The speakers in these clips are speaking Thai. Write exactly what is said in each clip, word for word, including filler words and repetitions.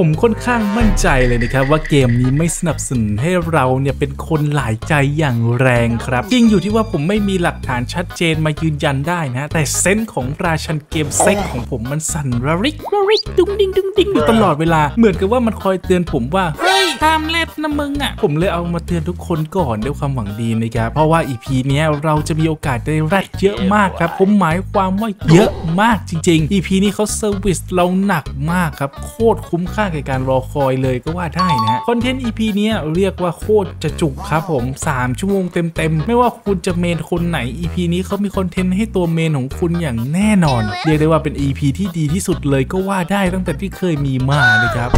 ผมค่อนข้างมั่นใจเลยนะครับว่าเกมนี้ไม่สนับสนุนให้เราเนี่ยเป็นคนหลายใจอย่างแรงครับจริงอยู่ที่ว่าผมไม่มีหลักฐานชัดเจนมายืนยันได้นะแต่เซนส์ของราชันเกมเซ็กของผมมันสั่นระริกระริกดุ้งดิ้งดุ้งดิ้งอยู่ตลอดเวลาเหมือนกับว่ามันคอยเตือนผมว่าเฮ้ยทำเล็บนะมึงอ่ะผมเลยเอามาเตือนทุกคนก่อนด้วยความหวังดีนะครับเพราะว่า อี พี เนี้ยเราจะมีโอกาสได้รับเยอะมากครับผมหมายความว่าเยอะมากจริงๆ อี พี นี้เขาเซอร์วิสเราหนักมากครับโคตรคุ้มค่าในการรอคอยเลยก็ว่าได้นะคอนเทนต์ อี พี เนี้ยเรียกว่าโคตรจะจุกครับผมสามชั่วโมงเต็มๆไม่ว่าคุณจะเมนคนไหน อี พี นี้เขามีคอนเทนต์ให้ตัวเมนของคุณอย่างแน่นอนเรียกได้ว่าเป็น อี พี ที่ดีที่สุดเลยก็ว่าได้ตั้งแต่ที่เคยมีมาเลยครับ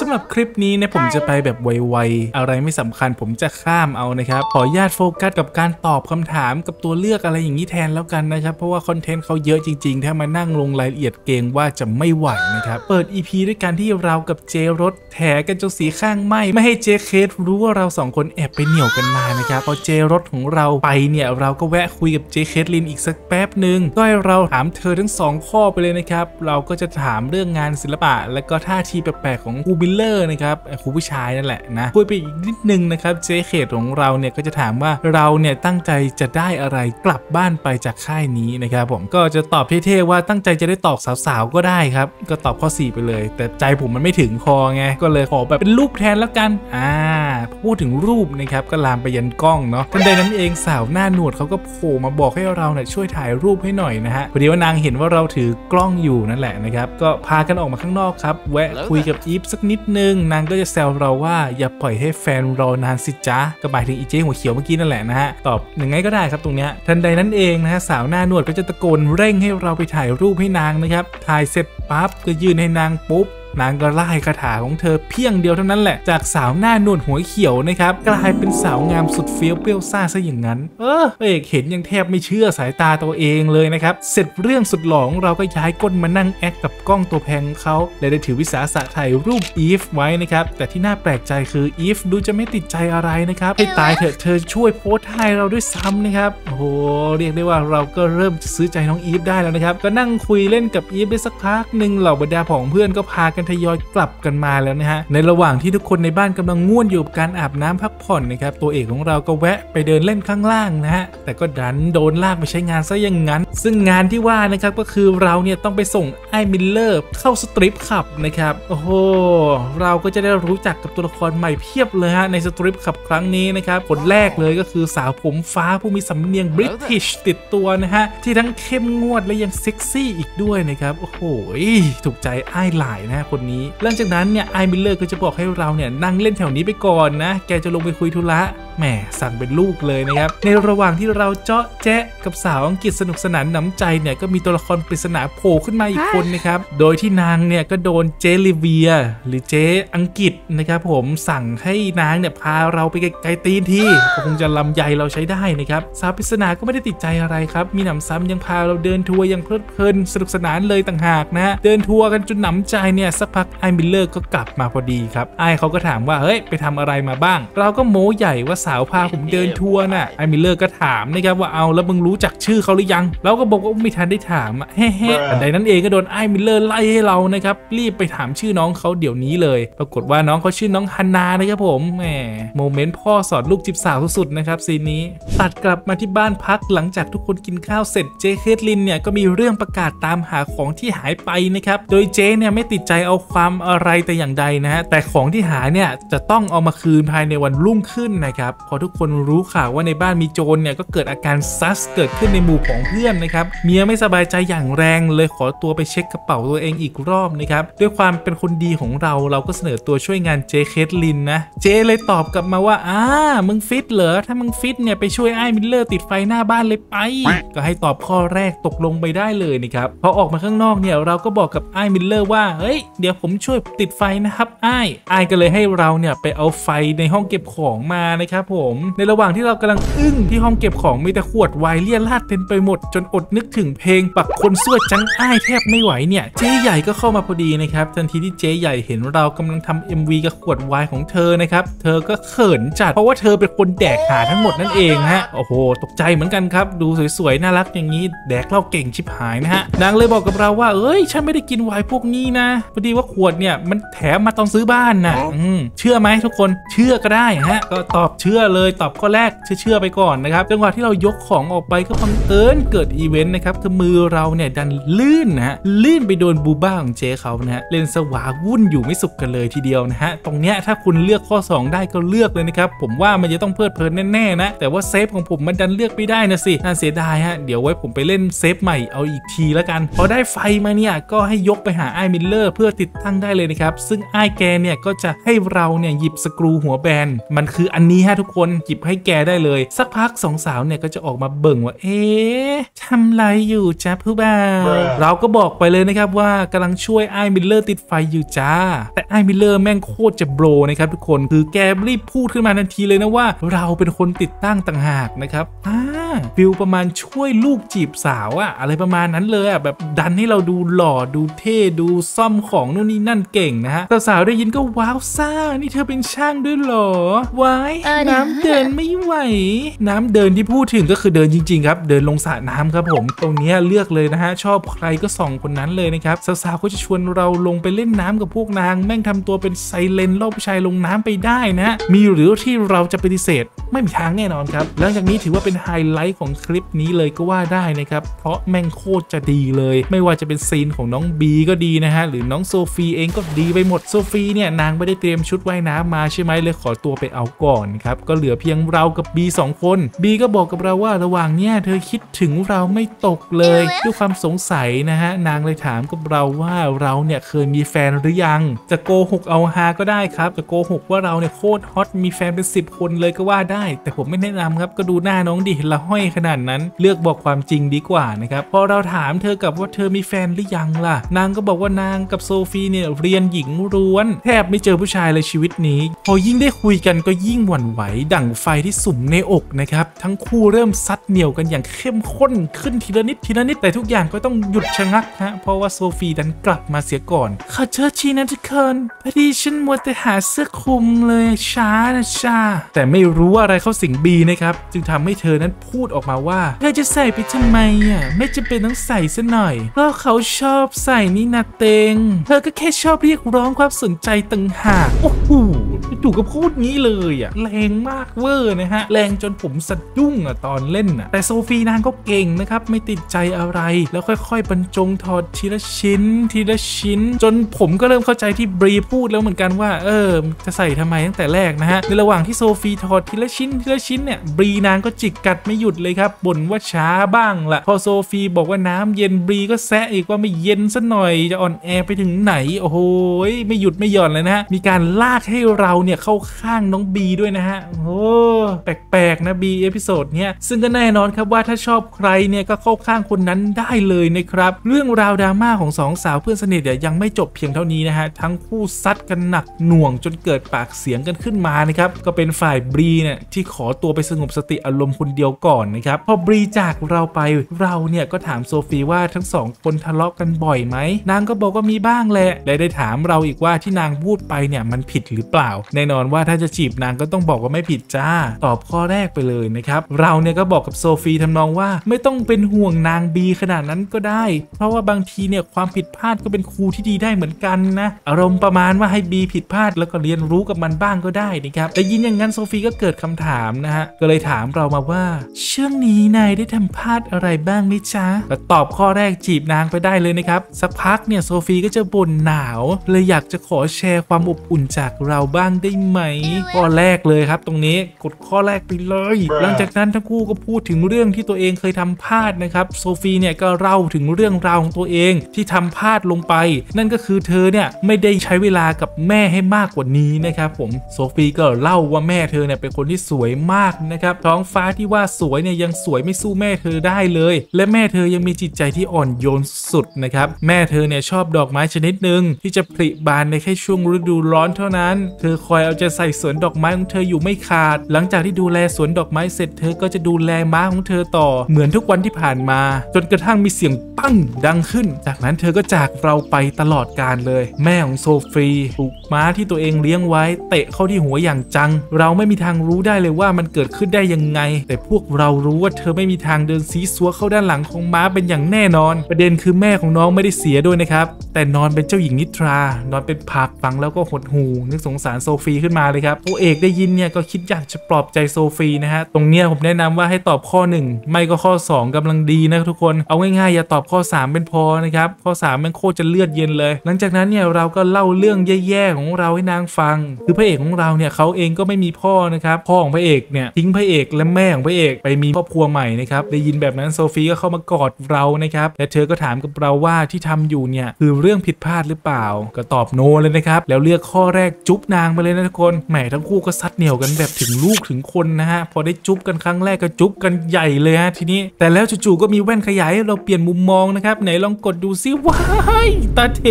สำหรับคลิปนี้นะผมจะไปแบบไวๆอะไรไม่สำคัญผมจะข้ามเอานะครับขออนุญาตโฟกัสกับการตอบคำถามกับตัวเลือกอะไรอย่างนี้แทนแล้วกันนะครับเพราะว่าคอนเทนต์เขาเยอะจริงๆถ้ามานั่งลงรายละเอียดเกรงว่าจะไม่ไหวนะครับเปิด อี พี ด้วยการที่เรากับเจรถแถกันจนสีข้างไหมไม่ให้เจเคสรู้ว่าเราสองคนแอบไปเหนี่ยวกันมานะครับพอเจรถของเราไปเนี่ยเราก็แวะคุยกับเจเคสลินอีกสักแป๊บหนึ่งก็ให้เราถามเธอทั้งสองข้อไปเลยนะครับเราก็จะถามเรื่องงานศิลปะและก็ท่าทีแปลกๆของครูบิลเลอร์นะครับครูผู้ชายนั่นแหละนะคุยไปอีกนิดนึงนะครับเจเคสของเราเนี่ยก็จะถามว่าเราเนี่ยตั้งใจจะได้อะไรกลับบ้านไปจากค่ายนี้นะครับผมก็จะตอบเท่ๆว่าตั้งใจจะได้ตอกสาวๆก็ได้ครับก็ตอบข้อสี่ไปเลยแต่ใจผมมันไม่ถึงคอไงก็เลยขอแบบเป็นรูปแทนแล้วกันอ่าพูดถึงรูปนะครับก็ลามไปยันกล้องเนาะทันใดนั้นเองสาวหน้าหนวดเขาก็โผล่มาบอกให้เราเนี่ยช่วยถ่ายรูปให้หน่อยนะฮะพอดีว่านางเห็นว่าเราถือกล้องอยู่นั่นแหละนะครับก็พากันออกมาข้างนอกครับแวะคุยกับอีฟนิดนึงนางก็จะแซวเราว่าอย่าปล่อยให้แฟนรอนานสิจ๊ะก็หมายถึงอีเจ๊หัวเขียวเมื่อกี้นั่นแหละนะฮะตอบยังไงก็ได้ครับตรงเนี้ยทันใดนั้นเองนะฮะสาวหน้าหนวดก็จะตะโกนเร่งให้เราไปถ่ายรูปให้นางนะครับถ่ายเสร็จปั๊บก็ยื่นให้นางปุ๊บนางก็ไล่คาถาของเธอเพียงเดียวเท่านั้นแหละจากสาวหน้าหนวดหัวเขียวนะครับกลายเป็นสาวงามสุดเฟี้ยวเปรี้ยวซ่าซะอย่างนั้นเออเอกเห็นยังแทบไม่เชื่อสายตาตัวเองเลยนะครับเสร็จเรื่องสุดหลงเราก็ย้ายก้นมานั่งแอคกับกล้องตัวแพงเขาและได้ถือวิสาสะถ่ายรูปอีฟไว้นะครับแต่ที่น่าแปลกใจคืออีฟดูจะไม่ติดใจอะไรนะครับให้ตายเถอะเธอช่วยโพสต์ให้เราด้วยซ้ำนะครับโอ้โหเรียกได้ว่าเราก็เริ่มซื้อใจน้องอีฟได้แล้วนะครับก็นั่งคุยเล่นกับอีฟได้สักพักหนึ่งเหล่าบรรดาผองเพื่อนก็พากันทยอยกลับกันมาแล้วนะฮะในระหว่างที่ทุกคนในบ้านกำลังง่วนอยู่กับการอาบน้ำพักผ่อนนะครับตัวเอกของเราก็แวะไปเดินเล่นข้างล่างนะฮะแต่ก็ดันโดนลากไปใช้งานซะอย่างนั้นซึ่งงานที่ว่านะครับก็คือเราเนี่ยต้องไปส่งไอ้มิลเลอร์เข้าสตรีทขับนะครับโอ้โหเราก็จะได้รู้จักกับตัวละครใหม่เพียบเลยฮะในสตรีทขับครั้งนี้นะครับคนแรกเลยก็คือสาวผมฟ้าผู้มีสำเนียงบริติชติดตัวนะฮะที่ทั้งเข้มงวดและยังเซ็กซี่อีกด้วยนะครับโอ้โหถูกใจไอ้หลายนะคนนี้หลังจากนั้นเนี่ยไอมิลเลอร์ก็จะบอกให้เราเนี่ยนั่งเล่นแถวนี้ไปก่อนนะแกจะลงไปคุยธุระแหมสั่งเป็นลูกเลยนะครับในระหว่างที่เราเจาะแจ๊ะกับสาวอังกฤษสนุกสนานหนำใจเนี่ยก็มีตัวละครปริศนาโผล่ขึ้นมาอีกคนนะครับโดยที่นางเนี่ยก็โดนเจลิเวียหรือเจ๊อังกฤษนะครับผมสั่งให้นางเนี่ยพาเราไปไกลตีนทีก็คงจะลำใหญ่เราใช้ได้นะครับสาวปริศนาก็ไม่ได้ติดใจอะไรครับมีหนำซ้ำยังพาเราเดินทัวร์ยังเพลิดเพลินสนุกสนานเลยต่างหากนะเดินทัวร์กันจนหนำใจเนี่ยสักพักไอมิลเลอร์ก็กลับมาพอดีครับไอเขาก็ถามว่าเฮ้ยไปทำอะไรมาบ้างเราก็โม้ใหญ่ว่าสาวพาผมเดินทัวร์น่ะไอมิลเลอร์ก็ถามนะครับว่าเอาแล้วมึงรู้จักชื่อเขาหรือยังเราก็บอกว่าไม่ทันได้ถามเฮ้เฮ้อันใดนั้นเองก็โดนไอมิลเลอร์ไล่ให้เรานะครับรีบไปถามชื่อน้องเขาเดี๋ยวนี้เลยปรากฏว่าน้องเขาชื่อน้องฮันนานะครับผมแหมโมเมนต์พ่อสอนลูกจีบสาวสุดๆนะครับซีนนี้ตัดกลับมาที่บ้านพักหลังจากทุกคนกินข้าวเสร็จเจเคทลินเนี่ยก็มีเรื่องประกาศตามหาของที่หายไปนะครับโดยเจเนี่ยไม่ติดใจเอาความอะไรแต่อย่างใดนะฮะแต่ของที่หายเนี่ยจะต้องเอามาคืนภายในวันรุ่งขึ้นนะครับพอทุกคนรู้ข่าวว่าในบ้านมีโจรเนี่ยก็เกิดอาการซัสเกิดขึ้นในหมู่ของเพื่อนนะครับเมียไม่สบายใจอย่างแรงเลยขอตัวไปเช็คกระเป๋าตัวเองอีกรอบนะครับด้วยความเป็นคนดีของเราเราก็เสนอตัวช่วยงานเจเคทลินนะเจเลยตอบกลับมาว่าอ้ามึงฟิตเหรอถ้ามึงฟิตเนี่ยไปช่วยไอ้มิลเลอร์ติดไฟหน้าบ้านเลยไปก็ให้ตอบข้อแรกตกลงไปได้เลยนะครับพอออกมาข้างนอกเนี่ยเราก็บอกกับไอ้มิลเลอร์ว่าเฮ้ย เดี๋ยวผมช่วยติดไฟนะครับอ้ายอ้ายก็เลยให้เราเนี่ยไปเอาไฟในห้องเก็บของมานะครับผมในระหว่างที่เรากำลังอึ้งที่ห้องเก็บของมีแต่ขวดไวน์เลี่ยราดเต็มไปหมดจนอดนึกถึงเพลงปักคนซั่วจังอ้ายแทบไม่ไหวเนี่ยเจ๊ใหญ่ก็เข้ามาพอดีนะครับทันทีที่เจ๊ใหญ่เห็นเรากำลังทำ เอ็ม วี กับขวดไวน์ของเธอนะครับเธอก็เขินจัดเพราะว่าเธอเป็นคนแดกหาทั้งหมดนั่นเองฮะโอ้โหตกใจเหมือนกันครับดูสวยๆน่ารักอย่างนี้แดกเหล้าเก่งชิบหายนะฮะนางเลยบอกกับเราว่าเอ้ยฉันไม่ได้กินไวน์พวกนี้นะพอดีว่าขวดเนี่ยมันแถมมาตอนซื้อบ้านนะอืมเชื่อไหมทุกคนเชื่อก็ได้ฮะก็ตอบเชื่อเลยตอบข้อแรกเชื่อไปก่อนนะครับจังหวะที่เรายกของออกไปก็บังเอิญเกิดอีเวนต์นะครับคือมือเราเนี่ยดันลื่นนะฮะลื่นไปโดนบูบ้าของเจ๊เขานะฮะเลนสวาวุ่นอยู่ไม่สุขกันเลยทีเดียวนะฮะตรงเนี้ยถ้าคุณเลือกข้อสองได้ก็เลือกเลยนะครับผมว่ามันจะต้องเพลิดเพลินแน่ๆนะแต่ว่าเซฟของผมมันดันเลือกไม่ได้นะสิน่าเสียดายฮะเดี๋ยวไว้ผมไปเล่นเซฟใหม่เอาอีกทีแล้วกันพอได้ไฟมาเนี่ยก็ให้ยกไปหาไอ้มิลเลอร์เพื่อติดตั้งได้เลยนะครับซึ่งไอ้แกเนี่ยก็จะให้เราเนี่ยหยิบสกรูหัวแบนมันคืออันนี้ฮะทุกคนหยิบให้แกได้เลยสักพักสองสาวเนี่ยก็จะออกมาเบิ่งว่าเอ๊ะทำไรอยู่จ้าผู้บ่าวเราก็บอกไปเลยนะครับว่ากำลังช่วยไอ้มิลเลอร์ติดไฟอยู่จ้าแต่ไอ้มิลเลอร์แม่งโคตรจะโบรนะครับทุกคนคือแกรีบพูดขึ้นมาทันทีเลยนะว่าเราเป็นคนติดตั้งต่างหากนะครับอ่าฟิลประมาณช่วยลูกจีบสาวอะอะไรประมาณนั้นเลยอะแบบดันให้เราดูหล่อดูเท่ดูซ่อมของนู่นนี่นั่นเก่งนะฮะสาวๆได้ยินก็ว้าวซ่านี่เธอเป็นช่างด้วยหรอวายน้ำเดินไม่ไหวน้ำเดินที่พูดถึงก็คือเดินจริงๆครับเดินลงสระน้ำครับผมตรงนี้เลือกเลยนะฮะชอบใครก็ส่องคนนั้นเลยนะครับสาวๆก็จะชวนเราลงไปเล่นน้ำกับพวกนางแม่งทำตัวเป็นไซเลนล่อผู้ชายลงน้ำไปได้นะมีหรือที่เราจะปฏิเสธไม่มีทางแน่นอนครับหลังจากนี้ถือว่าเป็นไฮไลท์ของคลิปนี้เลยก็ว่าได้นะครับเพราะแม่งโคตรจะดีเลยไม่ว่าจะเป็นซีนของน้องบีก็ดีนะฮะหรือน้องโซฟีเองก็ดีไปหมดโซฟีเนี่ยนางไม่ได้เตรียมชุดว่ายน้ำมาใช่ไหมเลยขอตัวไปเอาก่อนครับก็เหลือเพียงเรากับบีสองคนบีก็บอกกับเราว่าระหว่างเนี้ยเธอคิดถึงเราไม่ตกเลยด้วยความสงสัยนะฮะนางเลยถามกับเราว่าเราเนี่ยเคยมีแฟนหรือยังจะโกหกเอาฮาก็ได้ครับจะโกหกว่าเราเนี่ยโคตรฮอตมีแฟนเป็นสิบคนเลยก็ว่าได้แต่ผมไม่แนะนำครับก็ดูหน้าน้องดิละห้อยขนาดนั้นเลือกบอกความจริงดีกว่านะครับพอเราถามเธอกับว่าเธอมีแฟนหรือยังล่ะนางก็บอกว่านางกับโซฟีเนี่ยเรียนหญิงล้วนแทบไม่เจอผู้ชายเลยชีวิตนี้พอยิ่งได้คุยกันก็ยิ่งหวั่นไหวดั่งไฟที่สุมในอกนะครับทั้งคู่เริ่มซัดเหนี่ยวกันอย่างเข้มข้นขึ้นทีละนิดทีละนิดแต่ทุกอย่างก็ต้องหยุดชะงักฮะเพราะว่าโซฟีดันกลับมาเสียก่อนขอเชิญชีนะทุกคนพอดีฉันมัวแต่หาเสื้อคลุมเลยช้านะชาแต่ไม่รู้อะไรเข้าสิงบีนะครับจึงทำให้เธอนั้นพูดออกมาว่าเธอจะใส่ไปทำไมอ่ะไม่จำเป็นต้องใส่ซะหน่อยเพราะเขาชอบใส่นี่นาเตงเธอก็แค่ชอบเรียกร้องความสนใจต่างหากโอ้โหจู่ก็พูดงี้เลยอ่ะแรงมากเวอร์นะฮะแรงจนผมสะดุ้งอ่ะตอนเล่นอ่ะแต่โซฟีนางก็เก่งนะครับไม่ติดใจอะไรแล้วค่อยๆบรรจงถอดทีละชิ้นทีละชิ้นจนผมก็เริ่มเข้าใจที่บรีพูดแล้วเหมือนกันว่าเออจะใส่ทำไมตั้งแต่แรกนะฮะในระหว่างที่โซฟีถอดทีละชิ้นทีละชิ้นเนี่ยบรีนางก็จิกกัดไม่หยุดเลยครับบ่นว่าช้าบ้างละพอโซฟีบอกว่าน้ำเย็นบรีก็แซะอีกว่าไม่เย็นซะหน่อยจะอ่อนแอไปถึงไหนโอ้โหไม่หยุดไม่หย่อนเลยนะฮะมีการลากให้เราเนี่ยเข้าข้างน้องบีด้วยนะฮะโอ้แปลกๆนะบีเอพิโซดเนี่ยซึ่งก็แน่นอนครับว่าถ้าชอบใครเนี่ยก็เข้าข้างคนนั้นได้เลยนะครับเรื่องราวดราม่าของสองสาวเพื่อนสนิทเนี่ยยังไม่จบเพียงเท่านี้นะฮะทั้งคู่ซัดกันหนักหน่วงจนเกิดปากเสียงกันขึ้นมานะครับก็เป็นฝ่ายบีเนี่ยที่ขอตัวไปสงบสติอารมณ์คนเดียวก่อนนะครับพอบีจากเราไปเราเนี่ยก็ถามโซฟีว่าทั้งสองคนทะเลาะกันบ่อยไหมนางก็บอกว่ามีบ้างแหละและได้ถามเราอีกว่าที่นางพูดไปเนี่ยมันผิดหรือเปล่าแน่นอนว่าถ้าจะจีบนางก็ต้องบอกว่าไม่ผิดจ้าตอบข้อแรกไปเลยนะครับเราเนี่ยก็บอกกับโซฟีทำนองว่าไม่ต้องเป็นห่วงนางบีขนาดนั้นก็ได้เพราะว่าบางทีเนี่ยความผิดพลาดก็เป็นครูที่ดีได้เหมือนกันนะอารมณ์ประมาณว่าให้บีผิดพลาดแล้วก็เรียนรู้กับมันบ้างก็ได้นะครับแต่ยินอย่างนั้นโซฟีก็เกิดคำถามนะฮะก็เลยถามเรามาว่าช่วงนี้นายได้ทำพลาดอะไรบ้างไหมจ้าก็ตอบข้อแรกจีบนางไปได้เลยนะครับสักพักเนี่ยโซฟีก็จะบ่นหนาวเลยอยากจะขอแชร์ความอบอุ่นจากเราบ้างได้ไหมข้อแรกเลยครับตรงนี้กดข้อแรกไปเลยหลังจากนั้นทั้งคู่ก็พูดถึงเรื่องที่ตัวเองเคยทำพลาดนะครับโซฟีเนี่ยก็เล่าถึงเรื่องราวของตัวเองที่ทำพลาดลงไปนั่นก็คือเธอเนี่ยไม่ได้ใช้เวลากับแม่ให้มากกว่านี้นะครับผมโซฟีก็เล่าว่าแม่เธอเนี่ยเป็นคนที่สวยมากนะครับท้องฟ้าที่ว่าสวย วยเนี่ยยังสวยไม่สู้แม่เธอได้เลยและแม่เธอยังมีจิตใจที่อ่อนโยนสุดนะครับแม่เธอเนี่ยชอบดอกไม้ชนิดหนึ่งที่จะผลิบานในแค่ช่วงฤดูร้อนเท่านั้นเธอคอยเอาใจใส่สวนดอกไม้ของเธออยู่ไม่ขาดหลังจากที่ดูแลสวนดอกไม้เสร็จเธอก็จะดูแลม้าของเธอต่อเหมือนทุกวันที่ผ่านมาจนกระทั่งมีเสียงปั้งดังขึ้นจากนั้นเธอก็จากเราไปตลอดกาลเลยแม่ของโซฟีถูกม้าที่ตัวเองเลี้ยงไว้เตะเข้าที่หัวอย่างจังเราไม่มีทางรู้ได้เลยว่ามันเกิดขึ้นได้ยังไงแต่พวกเรารู้ว่าเธอไม่มีทางเดินซีซัวเข้าด้านหลังของม้าเป็นอย่างแน่นอนประเด็นคือแม่ของน้องไม่ได้เสียด้วยนะครับแต่นอนเป็นเจ้าหญิงนิทรานอนเป็นผักฟังแล้วก็หดหูนึกสงสารโซฟีขึ้นมาเลยครับตัวเอกได้ยินเนี่ยก็คิดอยากจะปลอบใจโซฟีนะฮะตรงเนี้ยผมแนะนำว่าให้ตอบข้อหนึ่งไม่ก็ข้อสองกำลังดีนะทุกคนเอาง่ายๆอย่าตอบข้อสามเป็นพอนะครับข้อสามมันโคตรจะเลือดเย็นเลยหลังจากนั้นเนี่ยเราก็เล่าเรื่องแย่ๆของเราให้นางฟังคือพระเอกของเราเนี่ยเขาเองก็ไม่มีพ่อนะครับพ่อของพระเอกเนี่ยทิ้งพระเอกและแม่ของพระเอกไปมีครอบครัวใหม่นะครับได้ยินแบบนั้นโซฟีก็เข้ามากอดเรานะครับและเธอก็ถามกับเราว่าที่ทำอยู่เนี่ยคือเรื่องผิดพลาดหรือเปล่าก็ตอบโนเลยนะครับแล้วเลือกข้อแรกจุ๊บนางไปเลยนะทุกคนแหมทั้งคู่ก็ซัดเหนี่ยวกันแบบถึงลูกถึงคนนะฮะพอได้จุ๊บกันครั้งแรกก็จุ๊บกันใหญ่เลยฮะทีนี้แต่แล้วจู่ๆก็มีแว่นขยายเราเปลี่ยนมุมมองนะครับไหนลองกดดูซิว้ายตาเถ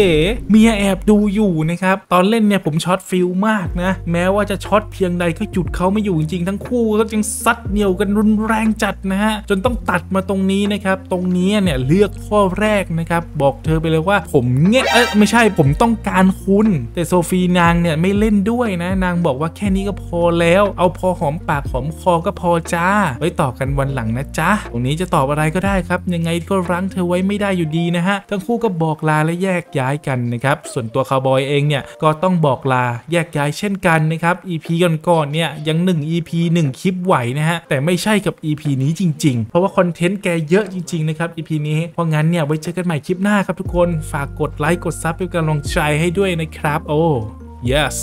เมียแอบดูอยู่นะครับตอนเล่นเนี่ยผมช็อตฟิลมากนะแม้ว่าจะช็อตเพียงใดก็หยุดเขาไม่อยู่จริงๆทั้งคู่แล้วยังซัดเหนี่ยวกันรุนแรงจัดนะฮะจนต้องตัดมาตรงนี้นะครับตรงนี้เนี่ยเลือกข้อแรกนะครับบอกเธอไปเลยว่าผมเงี้ยเอ๊ะไม่ใช่ผมต้องการคุณแต่โซฟีนางเนี่ยไม่เล่นด้วยนะนางบอกว่าแค่นี้ก็พอแล้วเอาพอหอมปากหอมคอก็พอจ้าไว้ต่อกันวันหลังนะจ๊ะตรงนี้จะตอบอะไรก็ได้ครับยังไงก็รั้งเธอไว้ไม่ได้อยู่ดีนะฮะทั้งคู่ก็บอกลาและแยกย้ายกันนะครับส่วนตัวคาวบอยเองเนี่ยก็ต้องบอกลาแยกย้ายเช่นกันนะครับ อี พี ก่อนๆเนี่ยยังหนึ่ง อี พี หนึ่งคลิปไหวนะฮะแต่ไม่ใช่กับ อี พี นี้จริงๆเพราะว่าคอนเทนต์แกเยอะจริงๆนะครับ อี พี นี้เพราะงั้นเนี่ยไว้เจอกันใหม่คลิปหน้าครับทุกคนฝากกดไลค์กดซับเป็นกำลังใจให้ด้วยนะครับโอ้ yes